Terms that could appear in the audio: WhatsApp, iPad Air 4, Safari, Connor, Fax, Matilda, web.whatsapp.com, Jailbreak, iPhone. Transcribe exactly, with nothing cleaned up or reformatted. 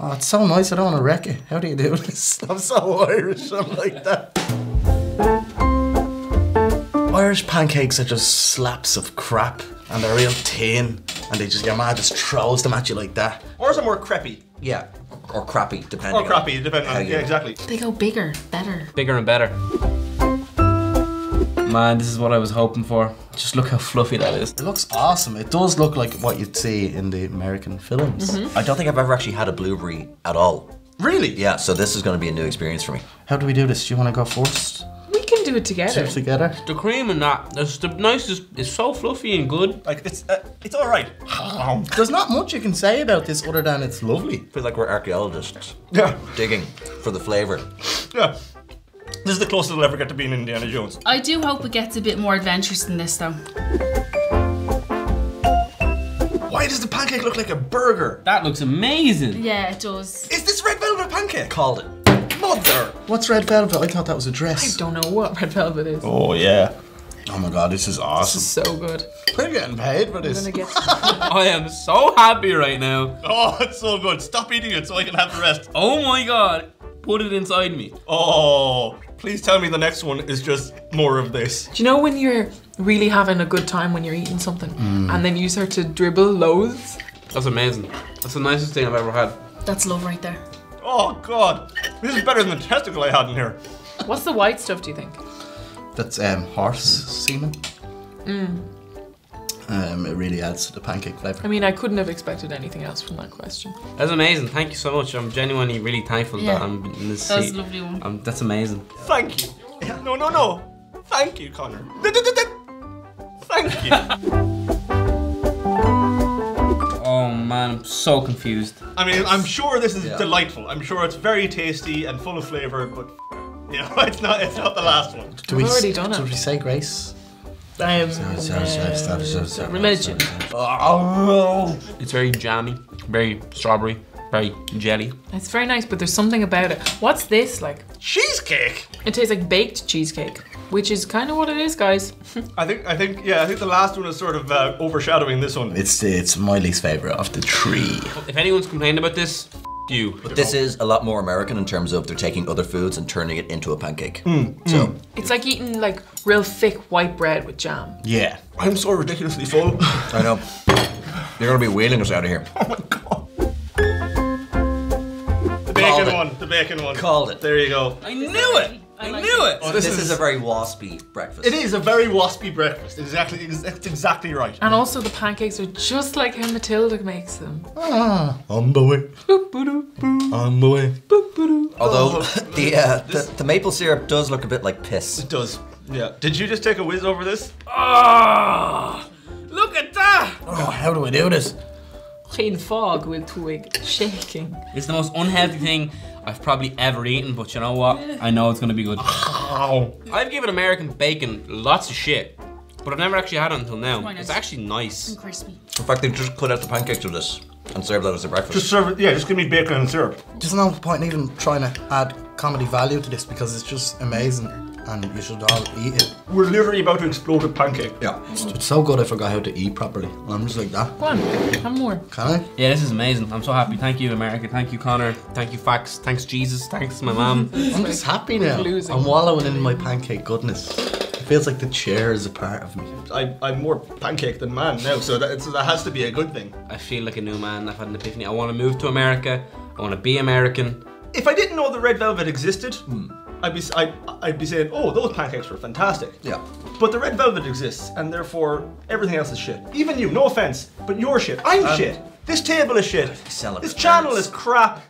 Oh, it's so nice, I don't want to wreck it. How do you do this? I'm so Irish, I'm like that. Irish pancakes are just slaps of crap, and they're real thin, and they just, your ma just throws them at you like that. Or is it more creppy? Yeah, or, or crappy, depending on... Or crappy, depending on, yeah, exactly. They go bigger, better. Bigger and better. Man, this is what I was hoping for. Just look how fluffy that is. It looks awesome. It does look like what you'd see in the American films. Mm-hmm. I don't think I've ever actually had a blueberry at all. Really? Yeah, so this is going to be a new experience for me. How do we do this? Do you want to go first? We can do it together. Do it together. The cream and that, it's the nicest, it's so fluffy and good. Like, it's uh, it's all right. There's not much you can say about this other than it's lovely. I feel like we're archaeologists. Yeah. Digging for the flavor. Yeah. This is the closest I'll ever get to being Indiana Jones. I do hope it gets a bit more adventurous than this, though. Why does the pancake look like a burger? That looks amazing. Yeah, it does. Is this red velvet pancake? Called it. Mother! What's red velvet? I thought that was a dress. I don't know what red velvet is. Oh, yeah. Oh my God, this is awesome. This is so good. We're getting paid for this. I'm gonna get I am so happy right now. Oh, it's so good. Stop eating it so I can have the rest. Oh my God. Put it inside me. Oh, please tell me the next one is just more of this. Do you know when you're really having a good time when you're eating something mm. and then you start to dribble loads? That's amazing. That's the nicest thing I've ever had. That's love right there. Oh God, this is better than the testicle I had in here. What's the white stuff, do you think? That's um, horse semen. Mm. Um, it really adds to the pancake flavor. I mean, I couldn't have expected anything else from that question. That's amazing. Thank you so much. I'm genuinely really thankful yeah. that I'm in this seat. That was a lovely one. Um, that's amazing. Thank you. No, no, no. Thank you, Connor. Thank you. Oh man, I'm so confused. I mean, I'm sure this is yeah. delightful. I'm sure it's very tasty and full of flavor, but you know, it's not. It's not the last one. Do We've we already done do it. Did we say grace? I am sorry, sorry, sorry, sorry, sorry, sorry, religion. Oh. It's very jammy, very strawberry, very jelly. It's very nice, but there's something about it. What's this like? Cheesecake. It tastes like baked cheesecake, which is kind of what it is, guys. I think, I think, yeah, I think the last one is sort of uh, overshadowing this one. It's it's my least favorite of the three. If anyone's complained about this, f you. But this is a lot more American in terms of they're taking other foods and turning it into a pancake. Mm. So mm. it's like eating like real thick white bread with jam. Yeah. I'm so ridiculously full. I know. You're gonna be wheeling us out of here. Oh my God. The bacon one. The bacon one. Called it. There you go. I knew it. I, I like knew it. it. Oh, this this is, is a very waspy breakfast. It is a very waspy breakfast. Exactly, that's exactly right. And also the pancakes are just like how Matilda makes them. Ah, on the way. Boop, boop, boop. On the way. Boop, boop. Although the, uh, the the maple syrup does look a bit like piss. It does. Yeah. Did you just take a whiz over this? Ah! Oh, look at that! Oh, how do I do this? Clean fog with twig shaking. It's the most unhealthy thing I've probably ever eaten, but you know what? I know it's gonna be good. Oh. I've given American bacon lots of shit, but I've never actually had it until now. It's actually nice. And crispy. In fact, they just cut out the pancakes with this and serve that as a breakfast. Just serve it, yeah, just give me bacon and syrup. There's no point in even trying to add comedy value to this because it's just amazing and you should all eat it. We're literally about to explode a pancake. Yeah, mm. it's so good I forgot how to eat properly. I'm just like that. Go on, have more. Can I? Yeah, this is amazing. I'm so happy. Thank you, America. Thank you, Connor. Thank you, Fax. Thanks, Jesus. Thanks, my mom. I'm just happy now. Losing. I'm wallowing in my pancake goodness. It feels like the chair is a part of me. I, I'm more pancake than man now, so that, so that has to be a good thing. I feel like a new man. I've had an epiphany. I want to move to America. I want to be American. If I didn't know the red velvet existed, hmm. I'd be, I'd, I'd be saying, oh, those pancakes were fantastic. Yeah. But the red velvet exists, and therefore, everything else is shit. Even you, no offense, but you're shit. I'm um, shit. This table is shit. This channel is crap.